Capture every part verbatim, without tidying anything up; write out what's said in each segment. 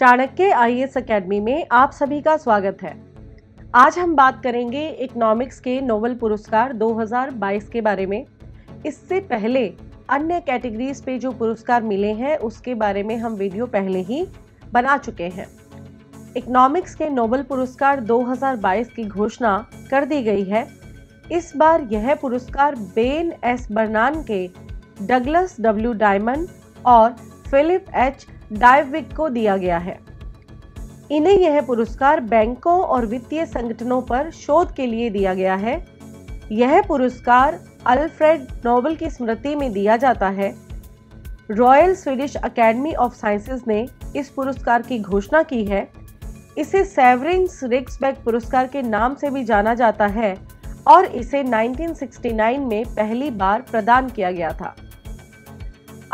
Chanakya IAS academy में आप सभी का स्वागत है। आज हम बात करेंगे इकोनॉमिक्स के नोबेल पुरस्कार दो हज़ार बाईस के बारे में। इससे पहले अन्य कैटेगरीज पे जो पुरस्कार मिले हैं उसके बारे में हम वीडियो पहले ही बना चुके हैं। इकोनॉमिक्स के नोबेल पुरस्कार दो हज़ार बाईस की घोषणा कर दी गई है। इस बार यह पुरस्कार बेन एस बर्नान के, डगलस डब्ल्यू डायमंड और फिलिप एच डाइविक को दिया गया है। इन्हें यह पुरस्कार बैंकों और वित्तीय संगठनों पर शोध के लिए दिया गया है। यह पुरस्कार अल्फ्रेड नोबेल की स्मृति में दिया जाता है। Royal Swedish Academy of Sciences ने इस पुरस्कार की घोषणा की है। इसे स्वेरिजेस रिक्सबैंक पुरस्कार के नाम से भी जाना जाता है और इसे उन्नीस सौ उनहत्तर में पहली बार प्रदान किया गया था।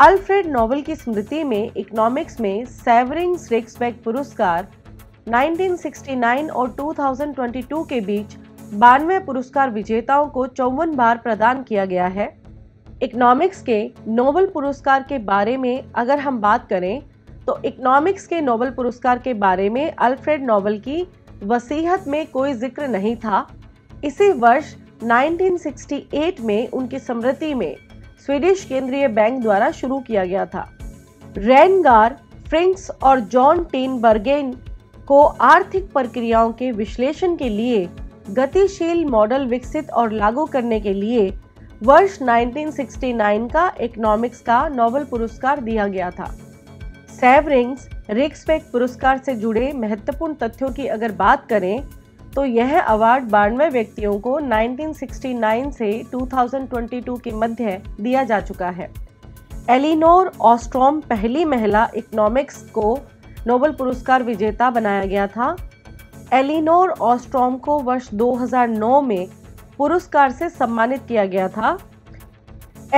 अल्फ्रेड नोबेल की स्मृति में इकोनॉमिक्स में सेवरिंग्स रिक्सबैंक पुरस्कार उन्नीस सौ उनहत्तर और दो हज़ार बाईस के बीच बानवे पुरस्कार विजेताओं को चौवन बार प्रदान किया गया है। इकोनॉमिक्स के नोबेल पुरस्कार के बारे में अगर हम बात करें तो इकोनॉमिक्स के नोबेल पुरस्कार के बारे में अल्फ्रेड नोबेल की वसीयत में कोई जिक्र नहीं था। इसी वर्ष उन्नीस सौ अड़सठ में उनकी स्मृति में स्वीडिश केंद्रीय बैंक द्वारा शुरू किया गया था। रेंगार, फ्रिंक्स और जॉन टीन बर्गेन को आर्थिक प्रक्रियाओं के विश्लेषण के लिए गतिशील मॉडल विकसित और लागू करने के लिए वर्ष उन्नीस सौ उनहत्तर का इकोनॉमिक्स का नोबेल पुरस्कार दिया गया था। सेवरिंग्स रिक्सबैंक पुरस्कार से जुड़े महत्वपूर्ण तथ्यों की अगर बात करें तो यह अवार्ड बानवे व्यक्तियों को उन्नीस सौ उनहत्तर से दो हज़ार बाईस के मध्य दिया जा चुका है। एलिनोर ऑस्ट्रोम पहली महिला इकोनॉमिक्स को नोबेल पुरस्कार विजेता बनाया गया था। एलिनोर ऑस्ट्रोम को वर्ष दो हज़ार नौ में पुरस्कार से सम्मानित किया गया था।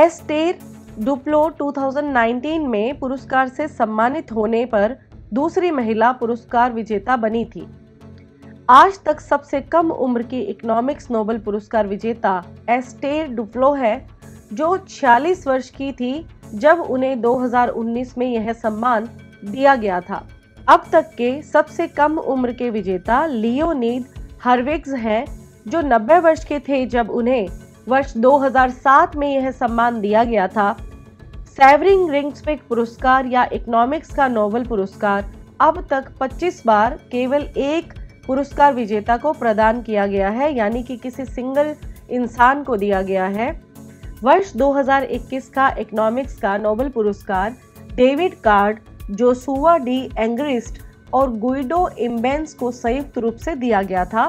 एस्थर डुफ्लो दो हज़ार उन्नीस में पुरस्कार से सम्मानित होने पर दूसरी महिला पुरस्कार विजेता बनी थी। आज तक सबसे कम उम्र की इकोनॉमिक्स नोबेल पुरस्कार विजेता एस्थर डुफ्लो है, जो छियालीस वर्ष की थी जब उन्हें दो हज़ार उन्नीस में यह सम्मान दिया गया था। अब तक के सबसे कम उम्र के विजेता लियोनीड हरविग्स हैं, जो नब्बे वर्ष के थे जब उन्हें वर्ष दो हज़ार सात में यह सम्मान दिया गया था। सेवरिंग रिक्सबैंक पुरस्कार या इकोनॉमिक्स का नोबेल पुरस्कार अब तक पच्चीस बार केवल एक पुरस्कार विजेता को प्रदान किया गया है, यानी कि किसी सिंगल इंसान को दिया गया है। वर्ष दो हज़ार इक्कीस का इकोनॉमिक्स का नोबेल पुरस्कार David Card, Joshua D Angrist और गुइडो इम्बेंस को संयुक्त रूप से दिया गया था।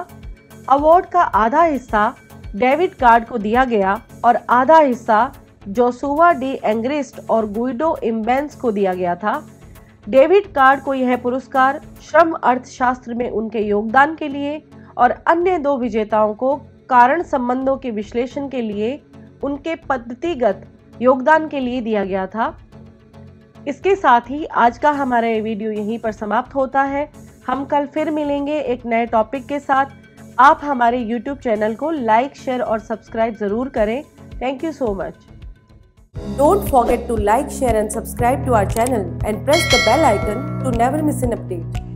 अवार्ड का आधा हिस्सा डेविड कार्ड को दिया गया और आधा हिस्सा जोसुवा डी एंग्रिस्ट और गुइडो इम्बेंस को दिया गया था। डेविड कार्ड को यह पुरस्कार श्रम अर्थशास्त्र में उनके योगदान के लिए और अन्य दो विजेताओं को कारण संबंधों के विश्लेषण के लिए उनके पद्धतिगत योगदान के लिए दिया गया था। इसके साथ ही आज का हमारा ये वीडियो यहीं पर समाप्त होता है। हम कल फिर मिलेंगे एक नए टॉपिक के साथ। आप हमारे यूट्यूब चैनल को लाइक, शेयर और सब्सक्राइब जरूर करें। Thank you so much. Don't forget to like, share and subscribe to our channel and press the bell icon to never miss an update.